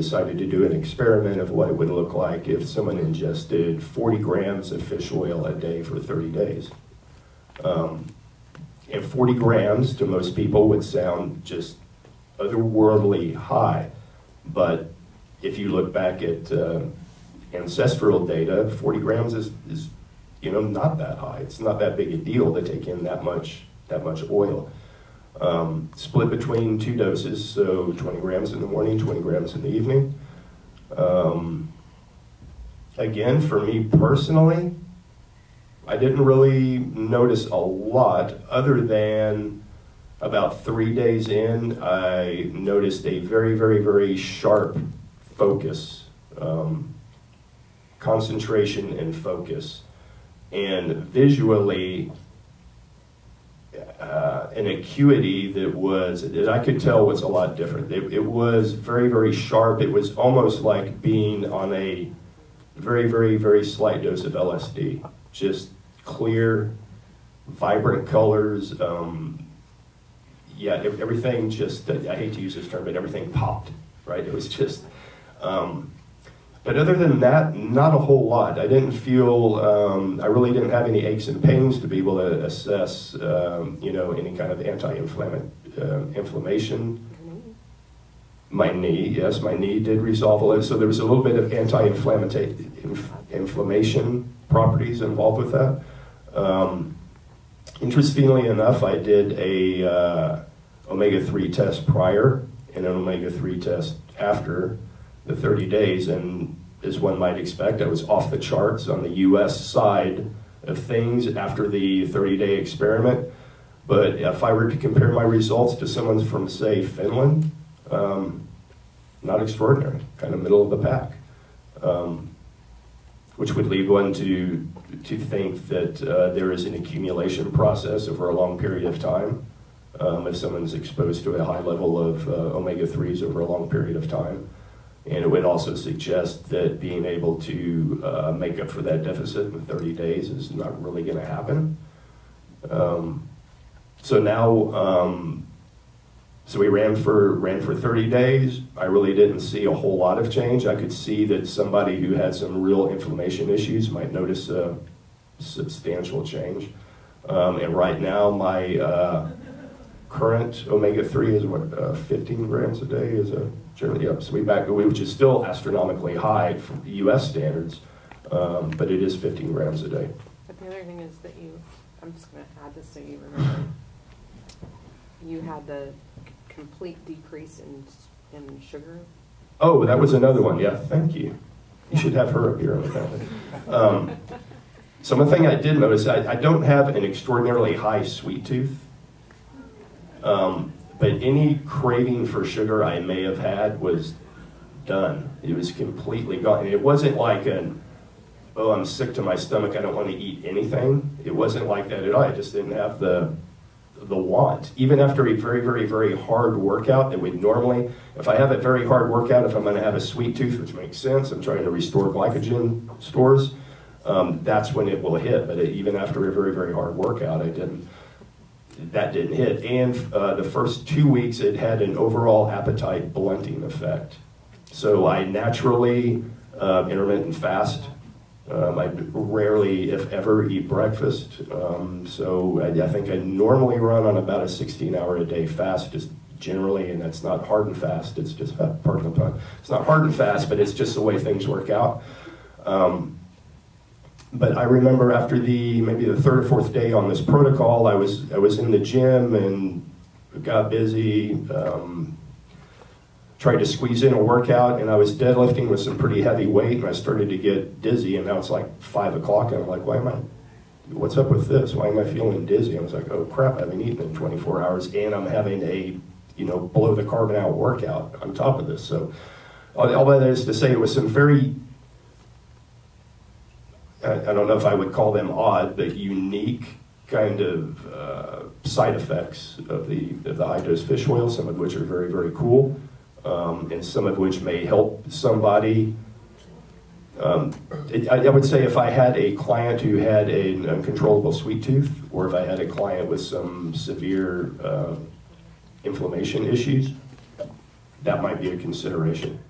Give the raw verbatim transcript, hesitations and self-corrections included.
decided to do an experiment of what it would look like if someone ingested forty grams of fish oil a day for thirty days. Um, and forty grams to most people would sound just otherworldly high, but if you look back at uh, ancestral data, forty grams is, is you know, not that high. It's not that big a deal to take in that much, that much oil. Um, split between two doses, so twenty grams in the morning, twenty grams in the evening. Um, again, for me personally, I didn't really notice a lot other than about three days in, I noticed a very, very, very sharp focus, um, concentration and focus. And visually, uh, an acuity that was, that I could tell was a lot different. It, it was very, very sharp. It was almost like being on a very, very, very slight dose of L S D. Just clear, vibrant colors. Um, yeah, everything just, I hate to use this term, but everything popped, right? It was just, um, but other than that, not a whole lot. I didn't feel, um, I really didn't have any aches and pains to be able to assess, um, you know, any kind of anti-inflammation. Uh, inflammation. My knee, yes, my knee did resolve a little. So there was a little bit of anti-inflammatory inf inflammation properties involved with that. Um, interestingly enough, I did a uh, omega three test prior and an omega three test after the thirty days, and as one might expect, I was off the charts on the U S side of things after the thirty day experiment. But if I were to compare my results to someone from, say, Finland, um, not extraordinary, kind of middle of the pack. Um, which would lead one to, to think that uh, there is an accumulation process over a long period of time. Um, if someone's exposed to a high level of uh, omega threes over a long period of time. And it would also suggest that being able to uh, make up for that deficit in thirty days is not really going to happen. Um, so now, um, so we ran for, ran for thirty days. I really didn't see a whole lot of change. I could see that somebody who had some real inflammation issues might notice a substantial change. Um, and right now, my uh, current omega three is what, uh, fifteen grams a day is a... Yep. So we back, which is still astronomically high from U S standards, um, but it is fifteen grams a day. But the other thing is that you, I'm just going to add this so you remember, you had the complete decrease in, in sugar. Oh, that was another one. Yeah, thank you. You yeah. should have her up here on the panel. Um, so one thing I did notice, I, I don't have an extraordinarily high sweet tooth. Um, But any craving for sugar I may have had was done. It was completely gone. And it wasn't like an, oh, I'm sick to my stomach, I don't want to eat anything. It wasn't like that at all. I just didn't have the, the want. Even after a very, very, very hard workout that would normally, if I have a very hard workout, if I'm going to have a sweet tooth, which makes sense, I'm trying to restore glycogen stores, um, that's when it will hit. But it, even after a very, very hard workout, I didn't. That didn't hit, and uh, the first two weeks it had an overall appetite blunting effect. So I naturally uh, intermittent fast. Um, I rarely, if ever, eat breakfast. Um, so I, I think I normally run on about a sixteen hour a day fast, just generally, and that's not hard and fast. It's just, pardon the pun, it's not hard and fast, but it's just the way things work out. Um, But I remember after the, maybe the third or fourth day on this protocol, I was, I was in the gym and got busy, um, tried to squeeze in a workout, and I was deadlifting with some pretty heavy weight, and I started to get dizzy, and now it's like five o'clock, and I'm like, why am I, what's up with this? Why am I feeling dizzy? I was like, oh crap, I haven't eaten in twenty-four hours, and I'm having a, you know, blow the carbon out workout on top of this. So all that is to say, it was some very, I don't know if I would call them odd, but unique kind of uh, side effects of the, of the high-dose fish oil, some of which are very, very cool, um, and some of which may help somebody. Um, it, I, I would say if I had a client who had an uncontrollable sweet tooth, or if I had a client with some severe uh, inflammation issues, that might be a consideration.